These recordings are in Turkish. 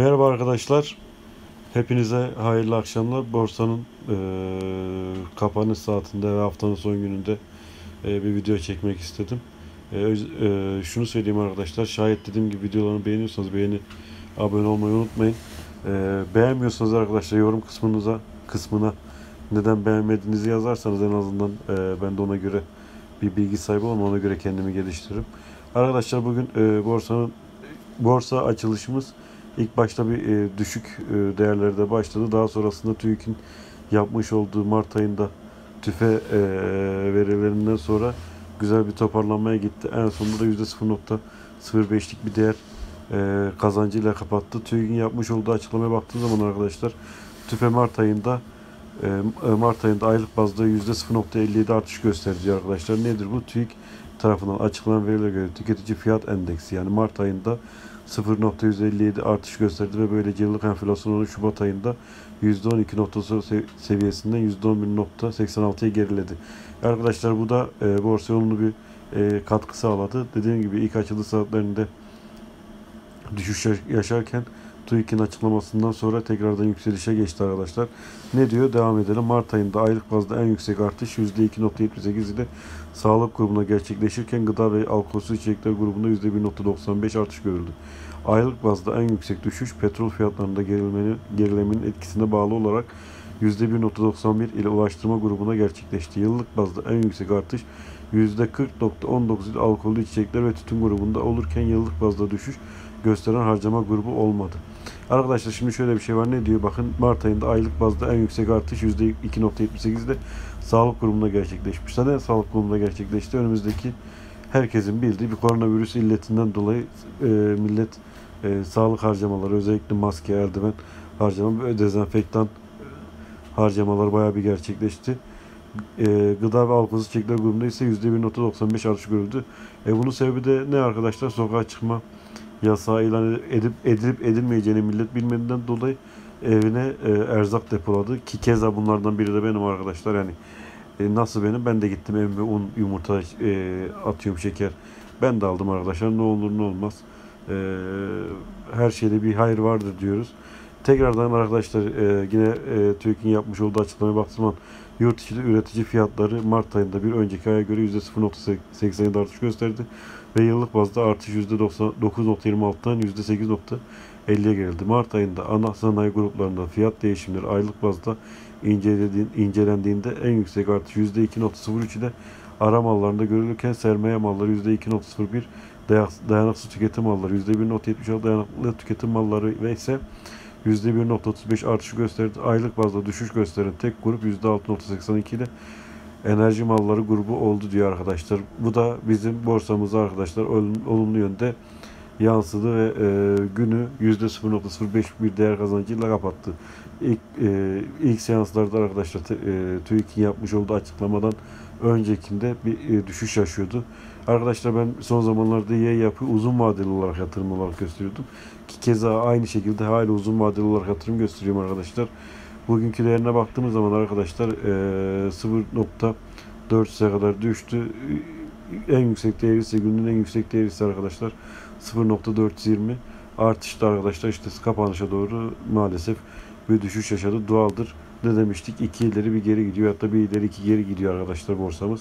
Merhaba arkadaşlar, hepinize hayırlı akşamlar. Borsanın kapanış saatinde ve haftanın son gününde bir video çekmek istedim. Şunu söyleyeyim arkadaşlar, şayet dediğim gibi videolarını beğeniyorsanız beğeni, abone olmayı unutmayın. Beğenmiyorsanız arkadaşlar yorum kısmına neden beğenmediğinizi yazarsanız en azından ben de ona göre bir bilgi sahibi olma, ona göre kendimi geliştiririm. Arkadaşlar bugün borsa açılışımız ilk başta bir düşük değerlerde başladı. Daha sonrasında TÜİK'in yapmış olduğu Mart ayında tüfe verilerinden sonra güzel bir toparlanmaya gitti. En sonunda da %0.05'lik bir değer kazancıyla kapattı. TÜİK'in yapmış olduğu açıklamaya baktığınız zaman arkadaşlar tüfe Mart ayında aylık bazda %0.57 artış gösteriyor arkadaşlar. Nedir bu? TÜİK tarafından açıklanan verilere göre tüketici fiyat endeksi yani Mart ayında 0.157 artış gösterdi ve böylece yıllık enflasyonu Şubat ayında %12 seviyesinden %11.86'ya geriledi. Arkadaşlar bu da borsa olumlu bir katkı sağladı. Dediğim gibi ilk açılış saatlerinde düşüş yaşarken TÜİK'in açıklamasından sonra tekrardan yükselişe geçti arkadaşlar. Ne diyor? Devam edelim. Mart ayında aylık bazda en yüksek artış %2.78 ile sağlık grubuna gerçekleşirken gıda ve alkolsüz içecekler grubunda %1.95 artış görüldü. Aylık bazda en yüksek düşüş petrol fiyatlarında gerilemenin etkisine bağlı olarak %1.91 ile ulaştırma grubuna gerçekleşti. Yıllık bazda en yüksek artış %40.19 ile alkollü içecekler ve tütün grubunda olurken yıllık bazda düşüş gösteren harcama grubu olmadı. Arkadaşlar şimdi şöyle bir şey var. Ne diyor? Bakın Mart ayında aylık bazda en yüksek artış %2.78 de sağlık grubunda gerçekleşmiş. Neden sağlık grubunda gerçekleşti? Önümüzdeki herkesin bildiği bir koronavirüs illetinden dolayı millet sağlık harcamaları, özellikle maske, eldiven harcama ve dezenfektan harcamaları bayağı bir gerçekleşti. Gıda ve alkolsüz içecekler grubunda ise %1.95 artış görüldü. Bunun sebebi de ne arkadaşlar? Sokağa çıkma yasağı ilan edilip edilmeyeceğini millet bilmediğinden dolayı evine erzak depoladı ki keza bunlardan biri de benim arkadaşlar. Yani nasıl benim? Ben de gittim evime un, yumurta atıyorum, şeker. Ben de aldım arkadaşlar. Ne olur ne olmaz. Her şeyde bir hayır vardır diyoruz. Tekrardan arkadaşlar yine TÜİK'in yapmış olduğu açıklamaya baktığım zaman yurt içi üretici fiyatları Mart ayında bir önceki aya göre %0.87 artış gösterdi ve yıllık bazda artış %9.26'dan %8.50'ye geldi. Mart ayında ana sanayi gruplarında fiyat değişimleri aylık bazda incelendiğinde en yüksek artış %2.03 ile ara mallarında görülürken sermaye malları %2.01, dayanıksız tüketim malları %1.76, dayanıklı tüketim malları ve ise %1.35 artışı gösterdi. Aylık bazda düşüş gösteren tek grup %6.82 ile enerji malları grubu oldu diyor arkadaşlar. Bu da bizim borsamıza arkadaşlar olumlu yönde yansıdı ve günü %0.05 bir değer kazancıyla kapattı. İlk seanslarda arkadaşlar TÜİK'in yapmış olduğu açıklamadan öncekinde bir düşüş yaşıyordu. Arkadaşlar ben son zamanlarda İYAPI uzun vadeli olarak yatırım olarak gösteriyordum. Ki keza aynı şekilde hala uzun vadeli olarak yatırım gösteriyorum arkadaşlar. Bugünkü değerine baktığımız zaman arkadaşlar 0.4'e kadar düştü. En yüksek değeri ise günün en yüksek değeri ise arkadaşlar 0.420 artışta arkadaşlar işte kapanışa doğru maalesef bir düşüş yaşadı. Doğaldır. Ne demiştik? 2 ileri bir geri gidiyor. Hatta bir ileri 2 geri gidiyor arkadaşlar borsamız.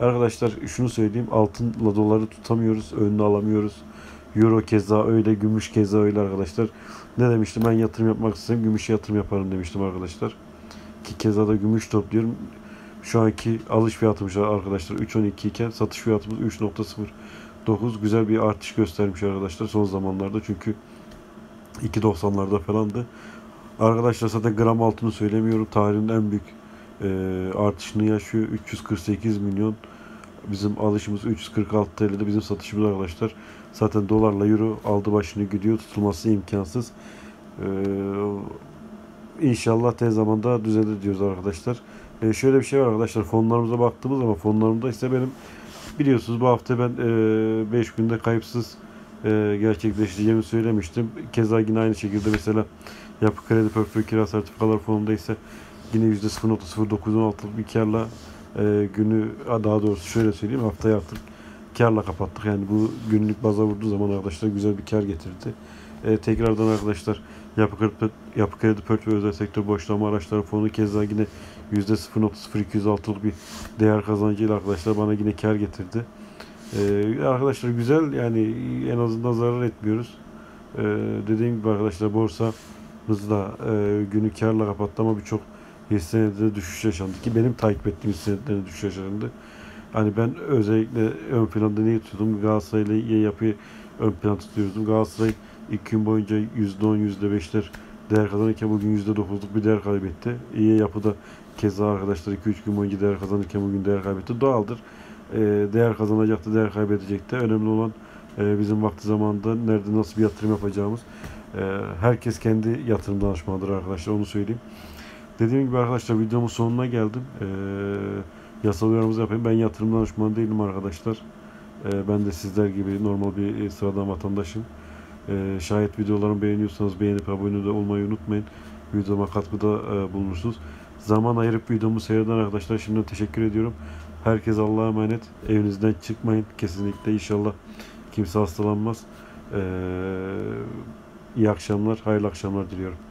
Arkadaşlar şunu söyleyeyim. Altınla doları tutamıyoruz. Önünü alamıyoruz. Euro keza öyle. Gümüş keza öyle arkadaşlar. Ne demiştim? Ben yatırım yapmak istedim. Gümüşe yatırım yaparım demiştim arkadaşlar. Ki keza da gümüş topluyorum. Şu anki alış fiyatımız arkadaşlar 3.12 iken satış fiyatımız 3.09. Güzel bir artış göstermiş arkadaşlar son zamanlarda. Çünkü 2.90'larda falandı. Arkadaşlar zaten gram altını söylemiyorum. Tarihin en büyük artışını yaşıyor. 348 milyon. Bizim alışımız 346 TL'de bizim satışımız arkadaşlar. Zaten dolarla euro aldı başını gidiyor. Tutulması imkansız. İnşallah tez zamanda düzelir diyoruz arkadaşlar. Şöyle bir şey var arkadaşlar. Fonlarımıza baktığımız zaman fonlarımda ise benim biliyorsunuz bu hafta ben 5 günde kayıpsız gerçekleştireceğimi söylemiştim. Keza yine aynı şekilde mesela Yapı Kredi Portföy Kira Sertifikalar Fonu'nda ise yine %0.0916'lık bir karla günü, daha doğrusu şöyle söyleyeyim, haftayı artık karla kapattık. Yani bu günlük baza vurduğu zaman arkadaşlar güzel bir kar getirdi. Tekrardan arkadaşlar yapı kredi portföy özel sektör borçlanma araçları fonu kez daha yine %0,0206'lık bir değer kazancıyla arkadaşlar bana yine kar getirdi. Arkadaşlar güzel, yani en azından zarar etmiyoruz. Dediğim gibi arkadaşlar borsamız da günü karla kapattı ama birçok hisse senedinde düşüş yaşandı ki benim takip ettiğim hisse senedinde düşüş yaşandı. Hani ben özellikle ön planda neyi tutuyordum? Galatasaray ile İYAPI'yi ön planda tutuyordum. Galatasaray ilk gün boyunca %10, %5'ler değer kazanırken bugün %9'luk bir değer kaybetti. İYAPI da keza arkadaşlar 2-3 gün boyunca değer kazanırken bugün değer kaybetti. Doğaldır. Değer kazanacaktı, değer kaybedecekti. Önemli olan bizim vakti zamanında nerede nasıl bir yatırım yapacağımız. Herkes kendi yatırım danışmanıdır arkadaşlar, onu söyleyeyim. Dediğim gibi arkadaşlar videomun sonuna geldim. Yasal uyarımızı yapayım. Ben yatırım danışmanı değilim arkadaşlar. Ben de sizler gibi normal bir sıradan vatandaşım. Şayet videolarımı beğeniyorsanız beğenip abone de olmayı unutmayın. Videoma katkıda bulunursunuz. Zaman ayırıp videomu seyreden arkadaşlar şimdiden teşekkür ediyorum. Herkes Allah'a emanet. Evinizden çıkmayın. Kesinlikle inşallah kimse hastalanmaz. İyi akşamlar, hayırlı akşamlar diliyorum.